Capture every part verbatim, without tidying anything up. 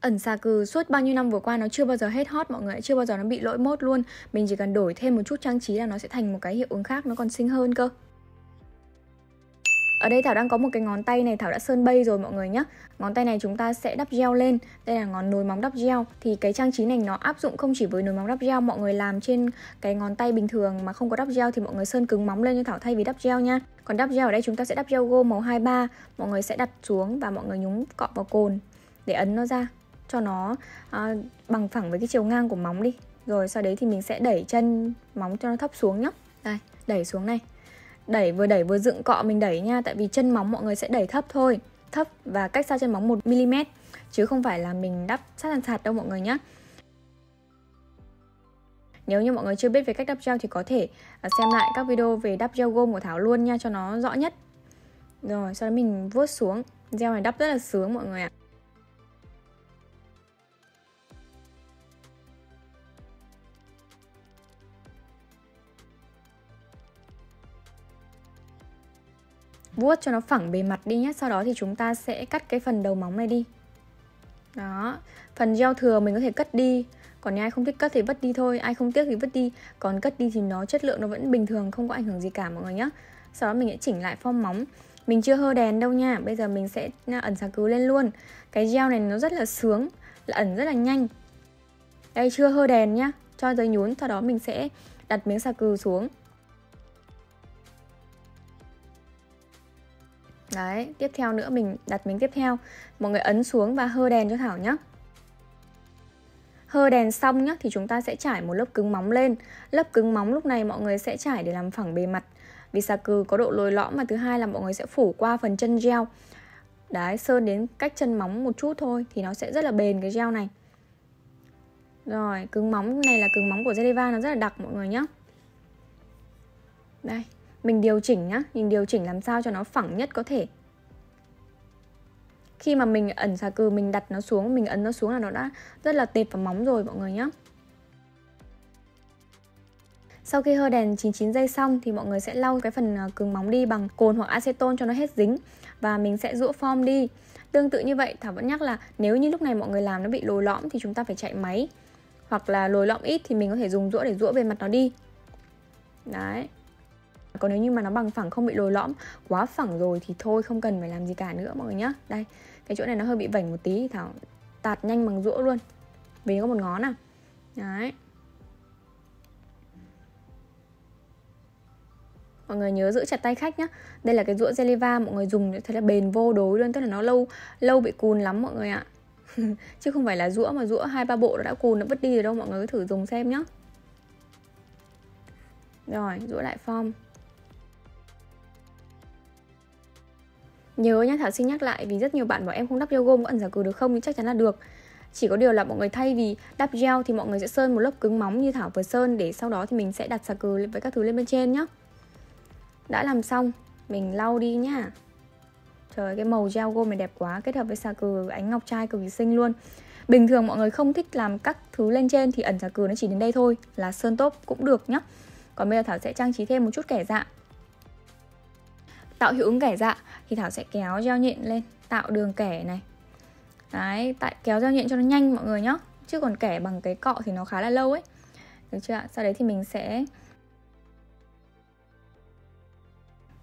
Ẩn xà cừ suốt bao nhiêu năm vừa qua nó chưa bao giờ hết hot mọi người, chưa bao giờ nó bị lỗi mốt luôn. Mình chỉ cần đổi thêm một chút trang trí là nó sẽ thành một cái hiệu ứng khác, nó còn xinh hơn cơ. Ở đây Thảo đang có một cái ngón tay này, Thảo đã sơn bay rồi mọi người nhé. Ngón tay này chúng ta sẽ đắp gel lên. Đây là ngón nồi móng đắp gel. Thì cái trang trí này nó áp dụng không chỉ với nồi móng đắp gel. Mọi người làm trên cái ngón tay bình thường mà không có đắp gel thì mọi người sơn cứng móng lên cho Thảo thay vì đắp gel nha. Còn đắp gel ở đây chúng ta sẽ đắp gel gôm màu hai ba. Mọi người sẽ đặt xuống và mọi người nhúng cọ vào cồn để ấn nó ra cho nó à, bằng phẳng với cái chiều ngang của móng đi. Rồi sau đấy thì mình sẽ đẩy chân móng cho nó thấp xuống nhé. Đây, đẩy xuống này. Đẩy vừa đẩy vừa dựng cọ mình đẩy nha. Tại vì chân móng mọi người sẽ đẩy thấp thôi. Thấp và cách xa chân móng một mi li mét. Chứ không phải là mình đắp sát sàn sạt đâu mọi người nhé. Nếu như mọi người chưa biết về cách đắp gel thì có thể xem lại các video về đắp gel gôm của Thảo luôn nha, cho nó rõ nhất. Rồi sau đó mình vuốt xuống. Gel này đắp rất là sướng mọi người ạ. Vuốt cho nó phẳng bề mặt đi nhé. Sau đó thì chúng ta sẽ cắt cái phần đầu móng này đi. Đó. Phần gel thừa mình có thể cất đi. Còn ai không thích cất thì vứt đi thôi. Ai không tiếc thì vứt đi. Còn cất đi thì nó chất lượng nó vẫn bình thường, không có ảnh hưởng gì cả mọi người nhé. Sau đó mình sẽ chỉnh lại form móng. Mình chưa hơ đèn đâu nha. Bây giờ mình sẽ ẩn xà cừ lên luôn. Cái gel này nó rất là sướng, là ẩn rất là nhanh. Đây, chưa hơ đèn nhá. Cho giấy nhún. Sau đó mình sẽ đặt miếng xà cừ xuống. Đấy, tiếp theo nữa mình đặt miếng tiếp theo. Mọi người ấn xuống và hơ đèn cho Thảo nhé. Hơ đèn xong nhé, thì chúng ta sẽ trải một lớp cứng móng lên. Lớp cứng móng lúc này mọi người sẽ trải để làm phẳng bề mặt. Vì xà cừ có độ lồi lõm, và thứ hai là mọi người sẽ phủ qua phần chân gel. Đấy, sơn đến cách chân móng một chút thôi thì nó sẽ rất là bền cái gel này. Rồi, cứng móng này là cứng móng của Geliva, nó rất là đặc mọi người nhé. Đây, mình điều chỉnh nhá, mình điều chỉnh làm sao cho nó phẳng nhất có thể. Khi mà mình ẩn xà cừ, mình đặt nó xuống, mình ấn nó xuống là nó đã rất là tệp vào móng rồi mọi người nhá. Sau khi hơ đèn chín mươi chín giây xong thì mọi người sẽ lau cái phần cứng móng đi bằng cồn hoặc acetone cho nó hết dính. Và mình sẽ rũa form đi. Tương tự như vậy, Thảo vẫn nhắc là nếu như lúc này mọi người làm nó bị lồi lõm thì chúng ta phải chạy máy. Hoặc là lồi lõm ít thì mình có thể dùng rũa để rũa bề mặt nó đi. Đấy. Còn nếu như mà nó bằng phẳng, không bị lồi lõm, quá phẳng rồi thì thôi không cần phải làm gì cả nữa mọi người nhá. Đây, cái chỗ này nó hơi bị vảnh một tí, Thảo tạt nhanh bằng rũa luôn. Vì nó có một ngón à. Đấy. Mọi người nhớ giữ chặt tay khách nhá. Đây là cái rũa Geliva, mọi người dùng thấy là bền vô đối luôn, tức là nó lâu lâu bị cùn lắm mọi người ạ. Chứ không phải là rũa mà rũa hai ba bộ nó đã cùn nó vứt đi rồi đâu, mọi người cứ thử dùng xem nhá. Rồi, rũa lại form. Nhớ nhá, Thảo xin nhắc lại vì rất nhiều bạn bảo em không đắp gel gôm có ẩn xà cừ được không, thì chắc chắn là được. Chỉ có điều là mọi người thay vì đắp gel thì mọi người sẽ sơn một lớp cứng móng như Thảo vừa sơn, để sau đó thì mình sẽ đặt xà cừ với các thứ lên bên trên nhá. Đã làm xong, mình lau đi nhá. Trời, cái màu gel gôm này đẹp quá, kết hợp với xà cừ ánh ngọc trai cực kỳ xinh luôn. Bình thường mọi người không thích làm các thứ lên trên thì ẩn xà cừ nó chỉ đến đây thôi là sơn tốp cũng được nhá. Còn bây giờ Thảo sẽ trang trí thêm một chút kẻ dạ. Tạo hiệu ứng kẻ dạ thì Thảo sẽ kéo gel nhện lên, tạo đường kẻ này. Đấy, tại kéo gel nhện cho nó nhanh mọi người nhá. Chứ còn kẻ bằng cái cọ thì nó khá là lâu ấy. Được chưa ạ? Sau đấy thì mình sẽ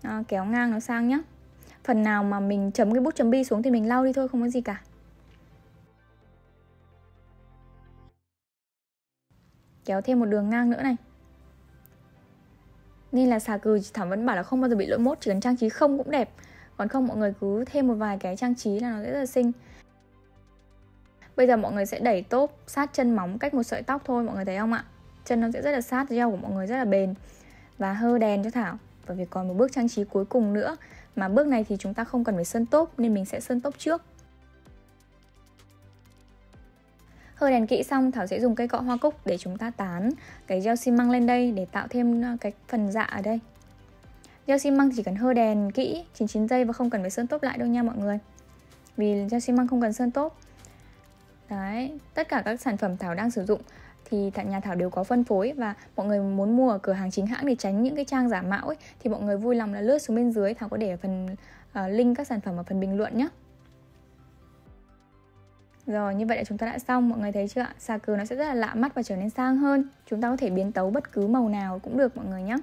à, kéo ngang nó sang nhá. Phần nào mà mình chấm cái bút chấm bi xuống thì mình lau đi thôi, không có gì cả. Kéo thêm một đường ngang nữa này. Nên là xà cừ Thảo vẫn bảo là không bao giờ bị lỗi mốt, chỉ cần trang trí không cũng đẹp. Còn không mọi người cứ thêm một vài cái trang trí là nó sẽ rất là xinh. Bây giờ mọi người sẽ đẩy tốp sát chân móng cách một sợi tóc thôi, mọi người thấy không ạ? Chân nó sẽ rất là sát, gel của mọi người rất là bền. Và hơ đèn cho Thảo. Bởi vì còn một bước trang trí cuối cùng nữa. Mà bước này thì chúng ta không cần phải sơn tốp nên mình sẽ sơn tốp trước. Hơ đèn kỹ xong, Thảo sẽ dùng cây cọ hoa cúc để chúng ta tán cái gel xi măng lên đây để tạo thêm cái phần dạ ở đây. Gel xi măng chỉ cần hơ đèn kỹ chín mươi chín giây và không cần phải sơn tốp lại đâu nha mọi người. Vì gel xi măng không cần sơn tốp. Đấy, tất cả các sản phẩm Thảo đang sử dụng thì nhà Thảo đều có phân phối, và mọi người muốn mua ở cửa hàng chính hãng để tránh những cái trang giả mạo ấy thì mọi người vui lòng là lướt xuống bên dưới, Thảo có để ở phần uh, link các sản phẩm ở phần bình luận nhé. Rồi, như vậy là chúng ta đã xong. Mọi người thấy chưa ạ? Xà cừ nó sẽ rất là lạ mắt và trở nên sang hơn. Chúng ta có thể biến tấu bất cứ màu nào cũng được mọi người nhé.